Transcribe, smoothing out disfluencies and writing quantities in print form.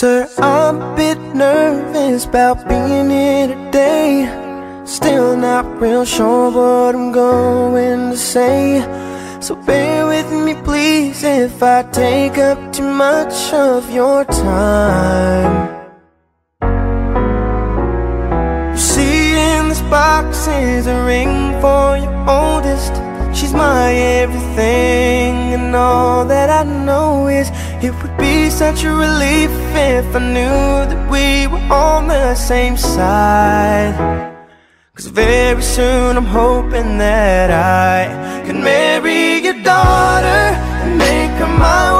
Sir, I'm a bit nervous about being here today. Still not real sure what I'm going to say. So bear with me please if I take up too much of your time. You see in this box is a ring for your oldest. She's my everything and all that I know is it would be such a relief if I knew that we were on the same side. Cause very soon I'm hoping that I can marry your daughter and make her my wife.